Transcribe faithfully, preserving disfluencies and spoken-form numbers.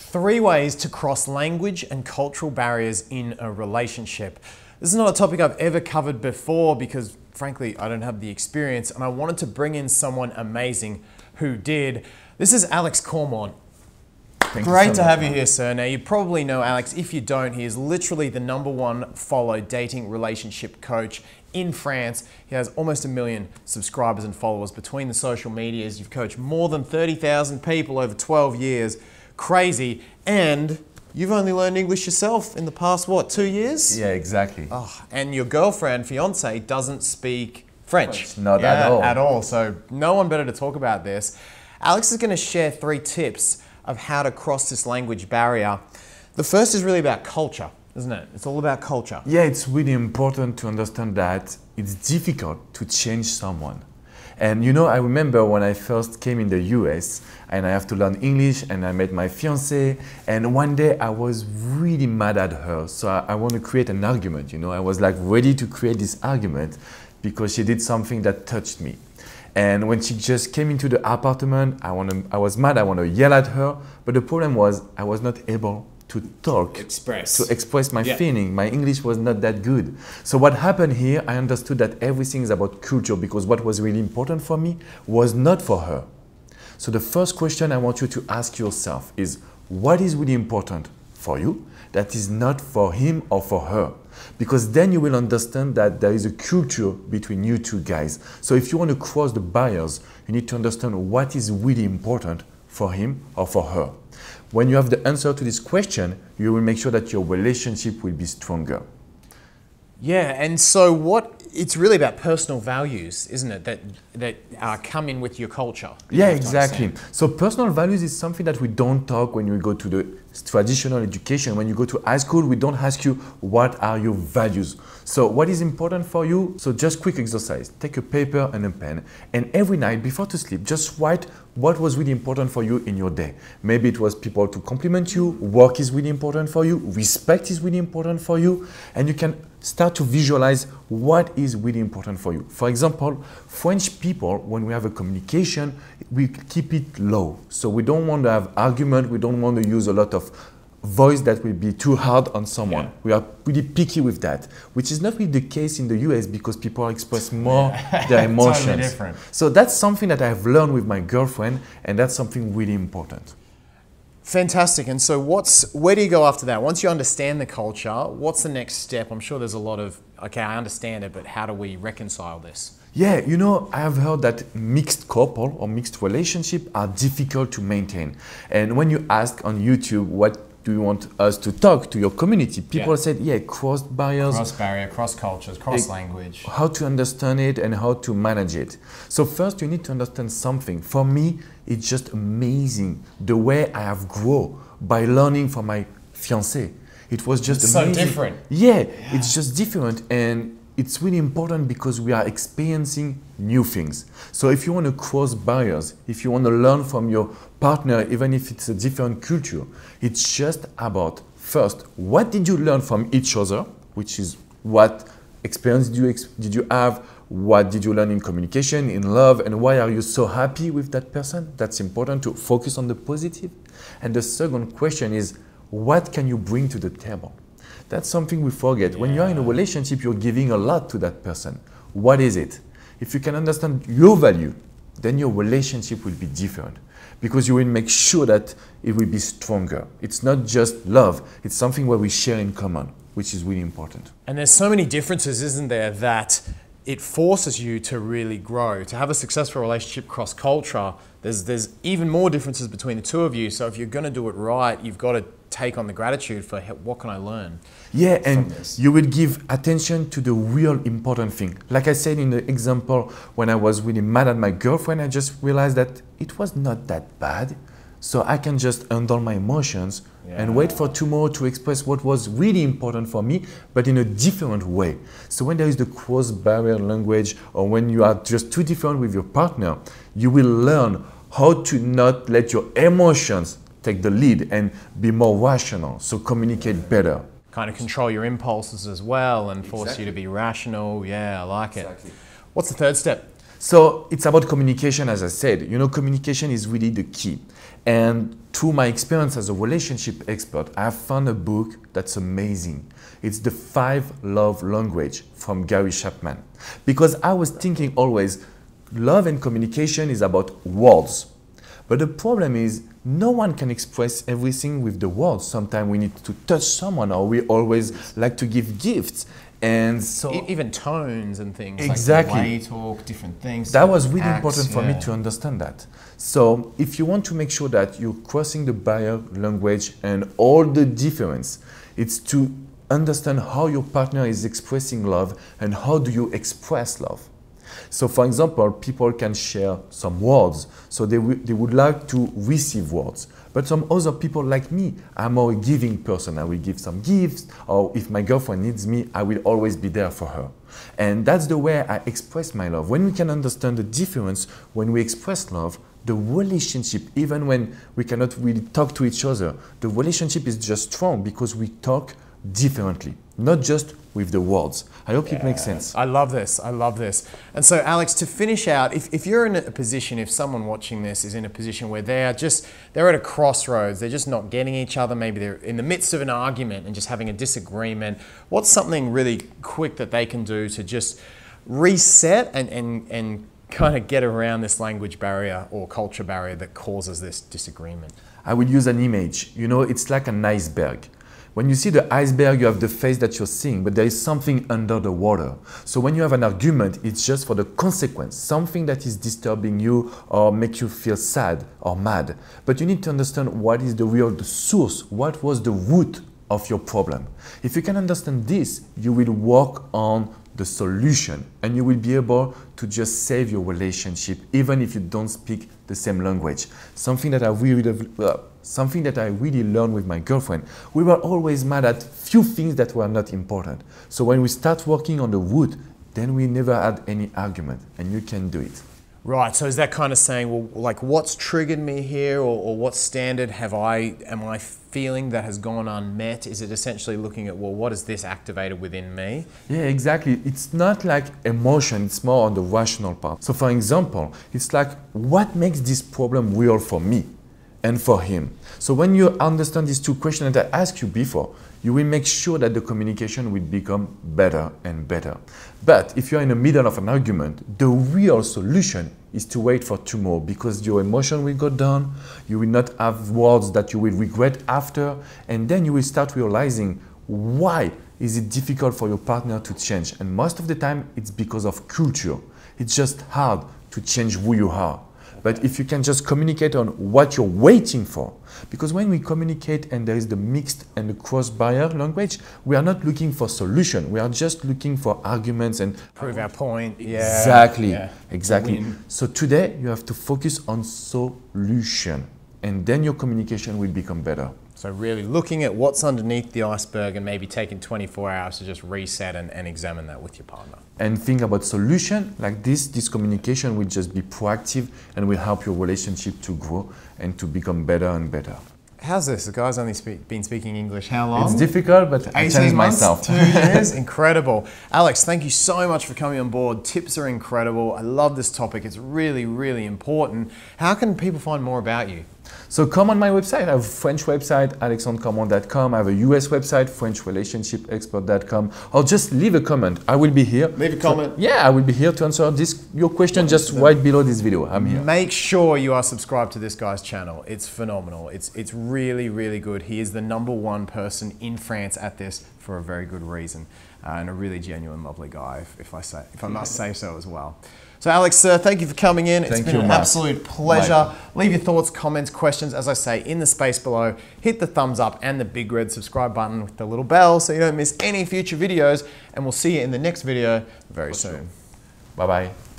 Three ways to cross language and cultural barriers in a relationship. This is not a topic I've ever covered before because, frankly, I don't have the experience, and I wanted to bring in someone amazing who did. This is Alex Cormont. Thank Great so to have you here, sir. Now, you probably know Alex. If you don't, he is literally the number one follow dating relationship coach in France. He has almost a million subscribers and followers between the social medias. You've coached more than thirty thousand people over twelve years. Crazy. And you've only learned English yourself in the past, what, two years? Yeah, exactly. Oh, and your girlfriend, fiance, doesn't speak French. French. Not yeah, at all. At all. So no one better to talk about this. Alex is going to share three tips of how to cross this language barrier. The first is really about culture, isn't it? It's all about culture. Yeah, it's really important to understand that it's difficult to change someone. And you know, I remember when I first came in the U S and I have to learn English and I met my fiance, and one day I was really mad at her. So I, I want to create an argument, you know, I was like ready to create this argument because she did something that touched me. And when she just came into the apartment, I, wanna, I was mad, I want to yell at her. But the problem was I was not able to talk, express. to express my yeah. feeling. My English was not that good. So what happened here, I understood that everything is about culture, because what was really important for me was not for her. So the first question I want you to ask yourself is, what is really important for you that is not for him or for her? Because then you will understand that there is a culture between you two guys. So if you want to cross the barriers, you need to understand what is really important for him or for her. When you have the answer to this question, you will make sure that your relationship will be stronger. Yeah, and so what, it's really about personal values, isn't it, that, that uh, come in with your culture. Yeah, exactly. So personal values is something that we don't talk when we go to the traditional education. When you go to high school, we don't ask you, what are your values? So what is important for you? So just quick exercise, take a paper and a pen, and every night before to sleep, just write what was really important for you in your day. Maybe it was people to compliment you, work is really important for you, respect is really important for you, and you can start to visualize what is really important for you. For example, French people, when we have a communication, we keep it low. So we don't want to have argument, we don't want to use a lot of voice that will be too hard on someone. Yeah. We are really picky with that, which is not really the case in the U S because people express more yeah. their emotions. Totally different. So that's something that I have learned with my girlfriend, and that's something really important. Fantastic. And so what's, where do you go after that? Once you understand the culture, what's the next step? I'm sure there's a lot of, okay, I understand it, but how do we reconcile this? Yeah, you know, I have heard that mixed couple or mixed relationship are difficult to maintain. And when you ask on YouTube, what do you want us to talk to your community? People yeah. said, yeah, cross barriers. Cross barrier, cross cultures, cross like, language. How to understand it and how to manage it. So first you need to understand something. For me, it's just amazing the way I have grown by learning from my fiancé. It was just it's amazing. So different. Yeah, yeah, it's just different. And it's really important because we are experiencing new things. So if you want to cross barriers, if you want to learn from your partner, even if it's a different culture, it's just about, first, what did you learn from each other, which is what experience did you, ex did you have, what did you learn in communication, in love, and why are you so happy with that person? That's important to focus on the positive. And the second question is, what can you bring to the table? That's something we forget. Yeah. When you're in a relationship, you're giving a lot to that person. What is it? If you can understand your value, then your relationship will be different, because you will make sure that it will be stronger. It's not just love. It's something where we share in common, which is really important. And there's so many differences, isn't there, that it forces you to really grow. To have a successful relationship cross-culture, there's, there's even more differences between the two of you. So if you're going to do it right, you've got to take on the gratitude for what can I learn? Yeah, and you will give attention to the real important thing. Like I said in the example, when I was really mad at my girlfriend, I just realized that it was not that bad. So I can just handle my emotions yeah. and wait for tomorrow to express what was really important for me, but in a different way. So when there is the cross-barrier language, or when you are just too different with your partner, you will learn how to not let your emotions take the lead and be more rational, so communicate better. Kind of control your impulses as well and force exactly. you to be rational. Yeah, I like exactly. it. What's the third step? So it's about communication, as I said. You know, communication is really the key. And through my experience as a relationship expert, I found a book that's amazing. It's The Five Love Languages from Gary Chapman. Because I was thinking always, love and communication is about words. But the problem is, no one can express everything with the words. Sometimes we need to touch someone, or we always like to give gifts. And so e even tones and things, exactly, like the way you talk, different things. That was really acts, important for yeah. me to understand that. So if you want to make sure that you're crossing the barrier language and all the difference, it's to understand how your partner is expressing love and how do you express love. So for example, people can share some words, so they, they would like to receive words. But some other people like me, I'm a giving person. I will give some gifts, or if my girlfriend needs me, I will always be there for her. And that's the way I express my love. When we can understand the difference, when we express love, the relationship, even when we cannot really talk to each other, the relationship is just strong because we talk differently, not just with the words. I hope yeah. it makes sense. I love this, I love this. And so Alex, to finish out, if, if you're in a position, if someone watching this is in a position where they're just, they're at a crossroads, they're just not getting each other, maybe they're in the midst of an argument and just having a disagreement, what's something really quick that they can do to just reset and, and, and kind of get around this language barrier or culture barrier that causes this disagreement? I would use an image. You know, it's like an iceberg. When you see the iceberg, you have the face that you're seeing, but there is something under the water. So when you have an argument, it's just for the consequence, something that is disturbing you or make you feel sad or mad. But you need to understand what is the real the source, what was the root of your problem. If you can understand this, you will work on the solution and you will be able to just save your relationship, even if you don't speak the same language. Something that I really... Uh, Something that I really learned with my girlfriend. We were always mad at few things that were not important. So when we start working on the wood, then we never had any argument, and you can do it. Right, so is that kind of saying, well, like what's triggered me here, or, or what standard have I, am I feeling that has gone unmet? Is it essentially looking at, well, what is this activated within me? Yeah, exactly. It's not like emotion, it's more on the rational part. So for example, it's like, what makes this problem real for me and for him? So when you understand these two questions that I asked you before, you will make sure that the communication will become better and better. But if you're in the middle of an argument, the real solution is to wait for tomorrow, because your emotion will go down, you will not have words that you will regret after, and then you will start realizing why is it difficult for your partner to change. And most of the time, it's because of culture. It's just hard to change who you are. But if you can just communicate on what you're waiting for, because when we communicate and there is the mixed and the cross-barrier language, we are not looking for solution. We are just looking for arguments and prove our point. Yeah. Exactly, yeah. exactly. So today you have to focus on solution, and then your communication will become better. So really looking at what's underneath the iceberg and maybe taking twenty-four hours to just reset and, and examine that with your partner. And think about solution like this. This communication will just be proactive and will help your relationship to grow and to become better and better. How's this? The guy's only speak, been speaking English how long? It's difficult, but I changed myself. two years? Incredible. Alex, thank you so much for coming on board. Tips are incredible. I love this topic. It's really, really important. How can people find more about you? So come on my website. I have a French website, alexandre cormont dot com. I have a U S website, french relationship expert dot com. Or just leave a comment. I will be here. Leave a comment. So, yeah, I will be here to answer this your question just right below this video. I'm here. Make sure you are subscribed to this guy's channel. It's phenomenal. It's, it's really, really good. He is the number one person in France at this for a very good reason. Uh, and a really genuine, lovely guy, if, if, I, say, if I must say so as well. So Alex, sir, thank you for coming in. It's been an absolute pleasure. Leave your thoughts, comments, questions, as I say, in the space below. Hit the thumbs up and the big red subscribe button with the little bell so you don't miss any future videos. And we'll see you in the next video very soon. Bye-bye.